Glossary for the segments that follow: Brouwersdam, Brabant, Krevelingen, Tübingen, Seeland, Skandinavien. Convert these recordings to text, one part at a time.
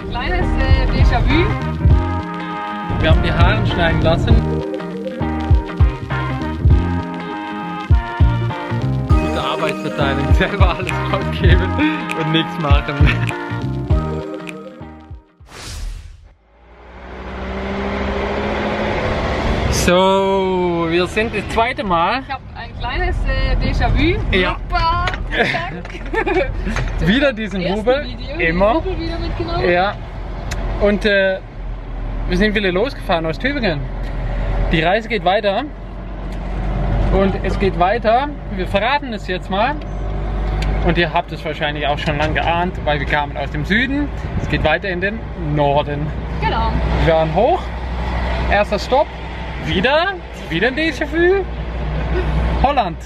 ein kleines Déjà-vu. Wir haben die Haare schneiden lassen. Gute Arbeitsverteilung, selber alles rausgeben und nichts machen. So, wir sind das zweite Mal. Ich habe ein kleines Déjà-vu. Ja. Super, wieder diesen Rubel. Immer. Den Rubel wieder mitgenommen. Ja. Und wir sind wieder losgefahren aus Tübingen. Die Reise geht weiter. Und es geht weiter. Wir verraten es jetzt mal. Und ihr habt es wahrscheinlich auch schon lange geahnt, weil wir kamen aus dem Süden. Es geht weiter in den Norden. Genau. Wir waren hoch. Erster Stopp. Wieder ein Déjà-vu. Holland.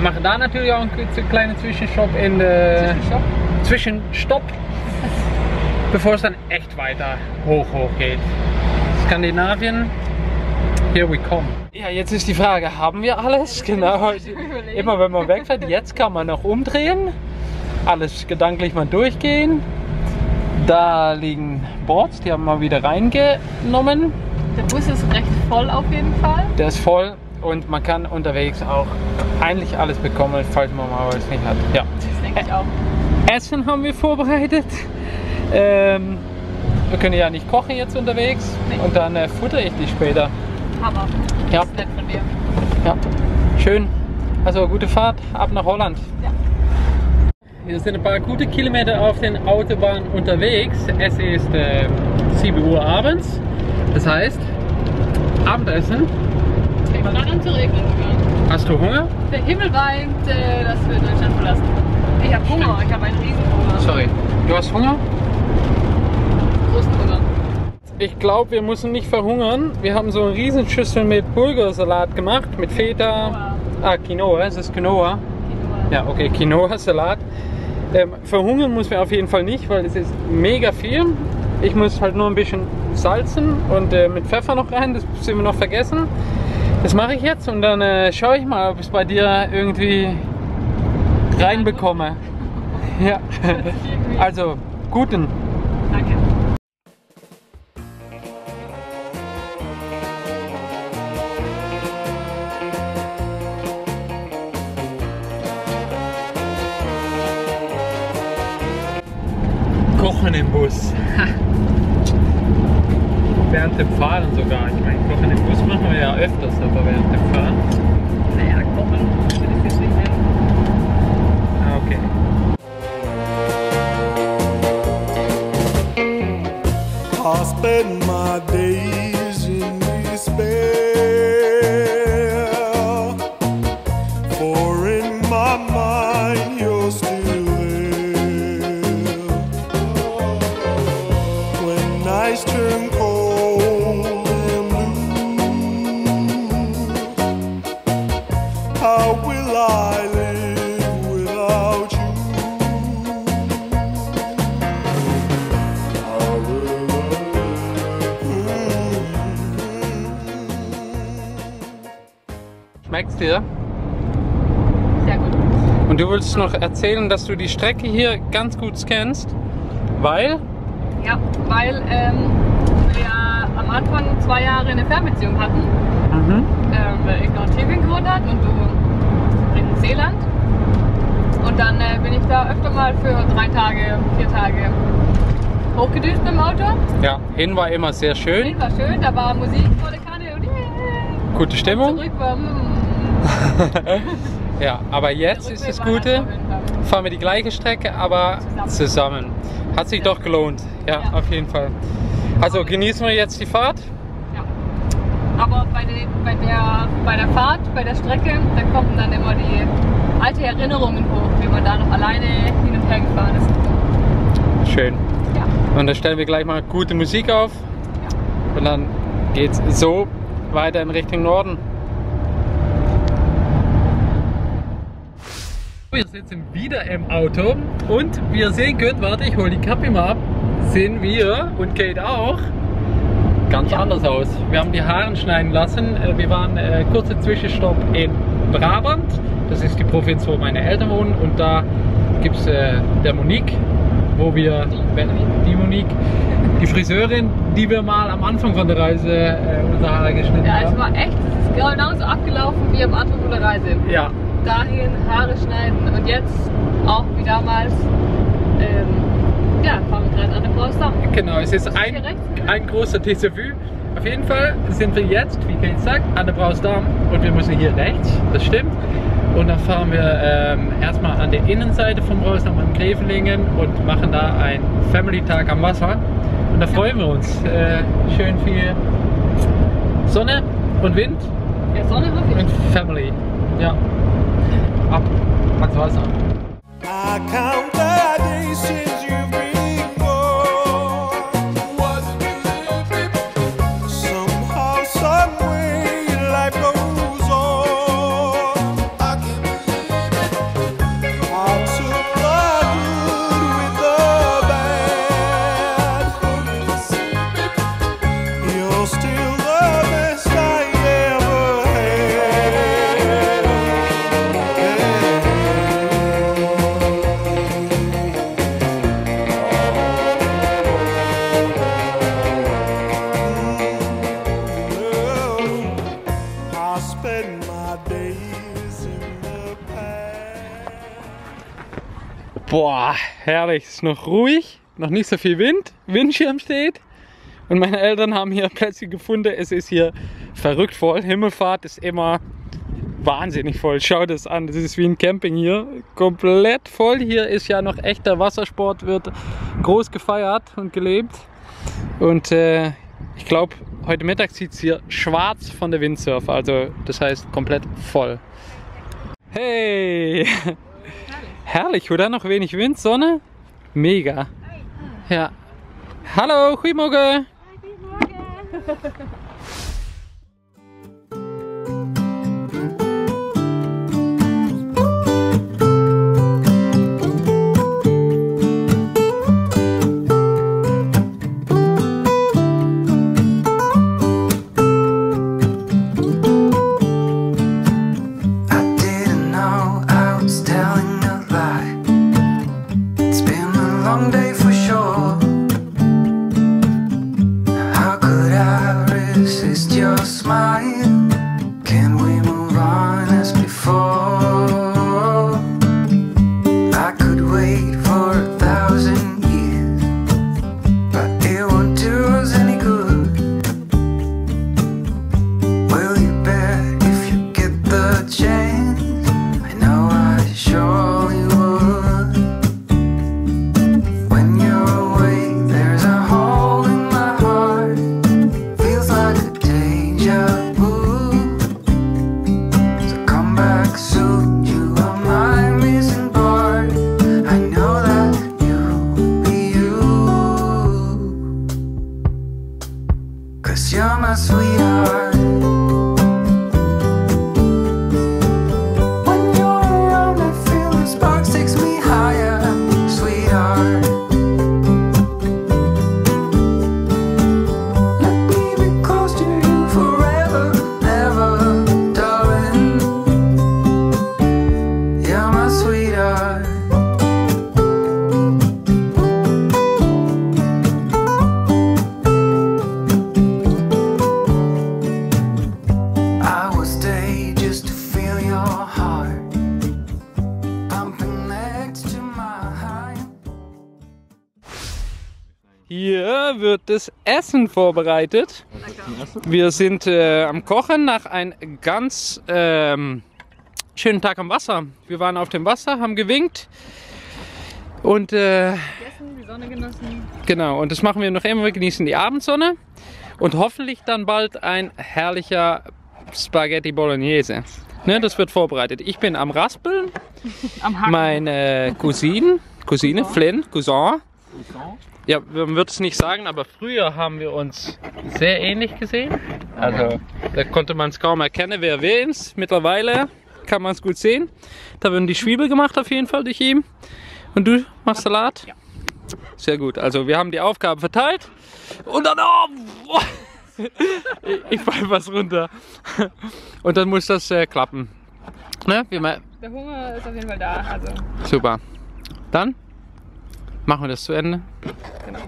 Wir machen da natürlich auch einen kleinen Zwischenstopp in der Zwischenstopp, bevor es dann echt weiter hoch geht. Skandinavien. Here we come. Ja, jetzt ist die Frage, haben wir alles? Genau. Immer wenn man wegfährt, jetzt kann man noch umdrehen, alles gedanklich mal durchgehen. Da liegen Boards, die haben wir wieder reingenommen. Der Bus ist recht voll auf jeden Fall. Der ist voll und man kann unterwegs auch eigentlich alles bekommen, falls man mal was nicht hat. Ja. Das denke ich auch. Essen haben wir vorbereitet. Wir können ja nicht kochen jetzt unterwegs. Nee. Und dann futtere ich dich später. Hammer. Ja. Das ist nett von dir. Ja. Schön. Also gute Fahrt. Ab nach Holland. Ja. Wir sind ein paar gute Kilometer auf den Autobahnen unterwegs. Es ist 7 Uhr abends. Das heißt, Abendessen. Fängt mal an zu regnen. Hast du Hunger? Der Himmel weint, dass wir Deutschland verlassen. Ich habe Hunger, stimmt. Ich habe einen Riesenhunger. Sorry, du hast Hunger? Großen Hunger. Ich glaube, wir müssen nicht verhungern. Wir haben so einen Riesenschüssel mit Bulgursalat gemacht, mit Feta. Quinoa. Ah, Quinoa, es ist Quinoa. Quinoa. Ja, okay, Quinoa-Salat. Verhungern müssen wir auf jeden Fall nicht, weil es ist mega viel. Ich muss halt nur ein bisschen salzen und mit Pfeffer noch rein, das sind wir noch vergessen. Das mache ich jetzt und dann schaue ich mal, ob ich es bei dir irgendwie reinbekomme. Ja, also guten. Danke. Kochen im Bus. Während dem Fahren sogar. Ich meine, kochen im Bus machen wir ja öfters, aber während dem Fahren. Naja, kochen würde ich jetzt nicht mehr. Ah, okay. I spend my days in despair, for in my mind you're still there. When nights turn cold. Schmeckt's dir? Sehr gut. Und du willst noch erzählen, dass du die Strecke hier ganz gut scannst, weil? Ja, weil wir am Anfang 2 Jahre eine Fernbeziehung hatten. Mhm. Weil ich noch in Tübingen gewohnt habe und du in Seeland. Und dann bin ich da öfter mal für 3 Tage, 4 Tage hochgedüst mit dem Auto. Ja, hin war immer sehr schön. Hin war schön, da war Musik vor der Kanne und gute Stimmung. Und zurück war, ja, aber jetzt ist das Gute, fahren wir die gleiche Strecke, aber zusammen. Hat sich doch gelohnt, ja, ja, auf jeden Fall. Also genießen wir jetzt die Fahrt. Ja, aber bei der Fahrt, bei der Strecke, da kommen dann immer die alten Erinnerungen hoch, wie man da noch alleine hin und her gefahren ist. Schön. Ja. Und dann stellen wir gleich mal gute Musik auf, ja. Und dann geht es so weiter in Richtung Norden. Wir sitzen wieder im Auto und wir sehen gut, warte, ich hole die Kappe mal ab, sehen wir und Kate auch ganz anders aus. Wir haben die Haare schneiden lassen, wir waren kurzer Zwischenstopp in Brabant, das ist die Provinz, wo meine Eltern wohnen und da gibt es der Monique wo wir die Monique, die Friseurin, die wir mal am Anfang von der Reise unsere Haare geschnitten haben. Ja, es war echt, es ist genauso abgelaufen wie am Anfang von der Reise. Ja. Dahin Haare schneiden und jetzt auch wie damals. Ja, fahren wir gerade an den Brouwersdam. Genau, es ist ein großer Déjà-vu. Auf jeden Fall sind wir jetzt, wie Kate sagt, an der Brouwersdam und wir müssen hier rechts, das stimmt. Und dann fahren wir erstmal an der Innenseite von Brouwersdam in Krevelingen und machen da einen Family-Tag am Wasser. Und da freuen wir uns. Schön viel Sonne und Wind. Ja, Sonne wirklich. Und Family. Ja. Ab ans Wasser. Boah, herrlich, es ist noch ruhig, noch nicht so viel Wind, Windschirm steht und meine Eltern haben hier Plätze gefunden, es ist hier verrückt voll, Himmelfahrt ist immer wahnsinnig voll, schaut es an, das ist wie ein Camping hier, komplett voll, hier ist ja noch echter Wassersport, wird groß gefeiert und gelebt und ich glaube heute Mittag sieht es hier schwarz von der Windsurf, also das heißt komplett voll. Hey! Herrlich, oder? Noch wenig Wind, Sonne? Mega. Ja. Hallo, guten Morgen. Guten Morgen. Hier wird das Essen vorbereitet. Wir sind am Kochen nach einem ganz schönen Tag am Wasser. Wir waren auf dem Wasser, haben gewinkt und gegessen, die Sonne genossen. Genau, und das machen wir noch immer. Wir genießen die Abendsonne und hoffentlich dann bald ein herrlicher Spaghetti Bolognese. Ne, das wird vorbereitet. Ich bin am Raspeln, am Hacken. Meine Cousine, Flynn, Cousin. Ja, man würde es nicht sagen, aber früher haben wir uns sehr ähnlich gesehen. Also da konnte man es kaum erkennen, wer wer ist. Mittlerweile kann man es gut sehen. Da werden die Schwiebel gemacht auf jeden Fall durch ihn. Und du machst Salat? Ja. Sehr gut, also wir haben die Aufgaben verteilt. Und dann... Oh, ich fall was runter. Und dann muss das klappen. Ne? Der Hunger ist auf jeden Fall da. Also. Super. Dann... Machen wir das zu Ende? Genau.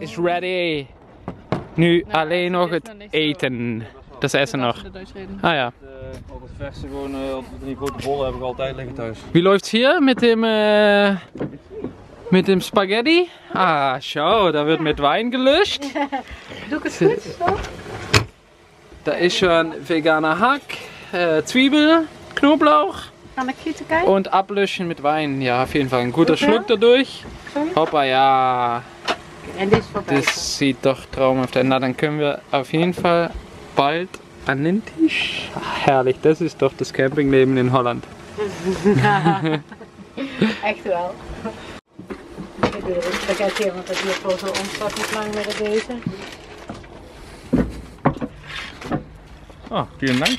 Is ready. Nu nou, alleen nog het eten. Dat is Essen nog. Ah ja. Op het verste gewoon op die grote bollen heb ik altijd liggen thuis. Wie läuft hier mit dem Spaghetti? Ah, schau, da wird mit Wein gelöscht. Du es gut, so. Da ist schon veganer Hack, Zwiebel, Knoblauch. Und ablöschen mit Wein. Ja, auf jeden Fall ein guter Schluck dadurch. Hoppa, ja. Das sieht doch traumhaft aus. Na, dann können wir auf jeden Fall bald an den Tisch. Ach, herrlich, das ist doch das Campingleben in Holland. Echt wel. Ik kijk hier, want dat is voor zo'n ontzettend lang met deze. Ah, vielen Dank.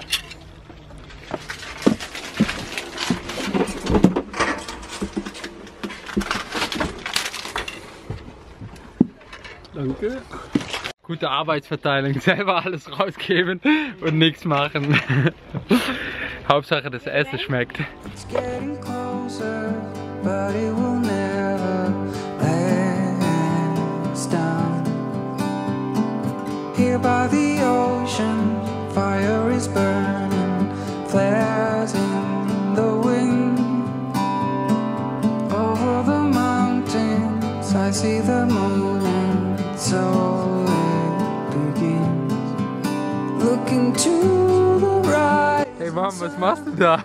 Danke. Gute Arbeitsverteilung, selber alles rausgeben und nichts machen. Hauptsache das Essen schmeckt. So it begins. Looking to the right. Hey Mom, was machst du da?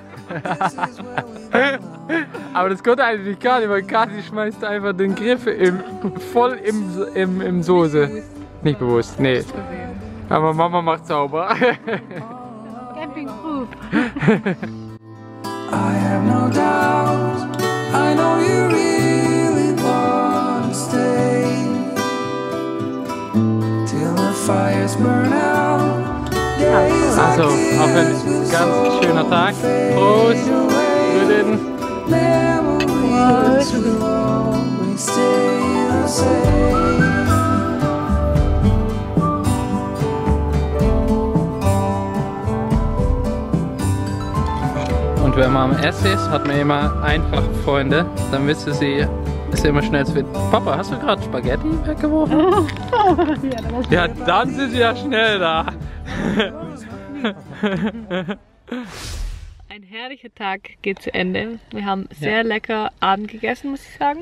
Aber das konnte eigentlich nicht Kati, weil Kati schmeißt einfach den Griff voll im Soße. Nicht bewusst, nee. Aber Mama macht sauber. Camping proof. I have no doubt, I know you really want to stay. Also, auf ein ganz schöner Tag. Prost! Und wenn man am Essen ist, hat man immer einfache Freunde. Dann wissen sie, ist immer schnell zu finden. Papa, hast du gerade Spaghetti weggeworfen? Ja, dann sind sie ja schnell da. Ein herrlicher Tag geht zu Ende. Wir haben sehr lecker Abend gegessen, muss ich sagen.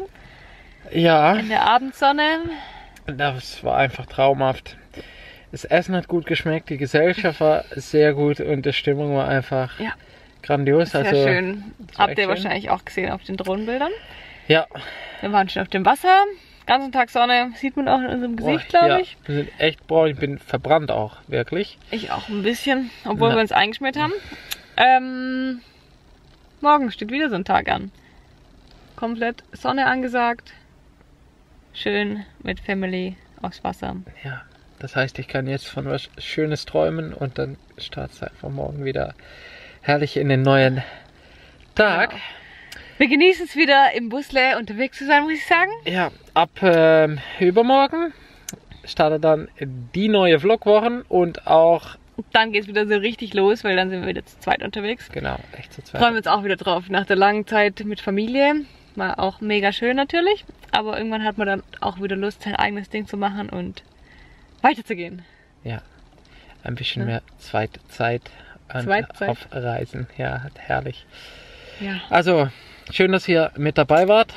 Ja. In der Abendsonne. Das war einfach traumhaft. Das Essen hat gut geschmeckt, die Gesellschaft war sehr gut und die Stimmung war einfach grandios. Sehr also, schön. Habt ihr wahrscheinlich auch gesehen auf den Drohnenbildern. Ja. Wir waren schon auf dem Wasser, ganzen Tag Sonne, sieht man auch in unserem Gesicht, glaube ich. Wir sind echt braun, ich bin verbrannt auch, wirklich. Ich auch ein bisschen, obwohl wir uns eingeschmiert haben. Morgen steht wieder so ein Tag an. Komplett Sonne angesagt, schön mit Family aufs Wasser. Ja, das heißt, ich kann jetzt von was Schönes träumen und dann startest du einfach morgen wieder herrlich in den neuen Tag. Genau. Wir genießen es wieder im Busle unterwegs zu sein, muss ich sagen. Ja, ab übermorgen startet dann die neue Vlogwoche und auch... Dann geht es wieder so richtig los, weil dann sind wir wieder zu zweit unterwegs. Genau, echt zu zweit. Freuen wir uns auch wieder drauf, nach der langen Zeit mit Familie. War auch mega schön natürlich, aber irgendwann hat man dann auch wieder Lust, sein eigenes Ding zu machen und weiterzugehen. Ja, ein bisschen mehr Zweitzeit auf Reisen. Ja, herrlich. Ja. Also... Schön, dass ihr mit dabei wart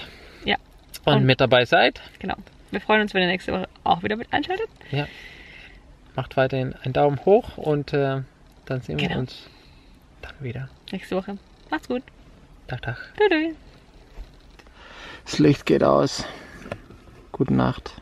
und mit dabei seid. Genau. Wir freuen uns, wenn ihr nächste Woche auch wieder mit einschaltet. Ja. Macht weiterhin einen Daumen hoch und dann sehen wir uns dann wieder. Nächste Woche. Macht's gut. Tag, Tag. Tschüss. Das Licht geht aus. Gute Nacht.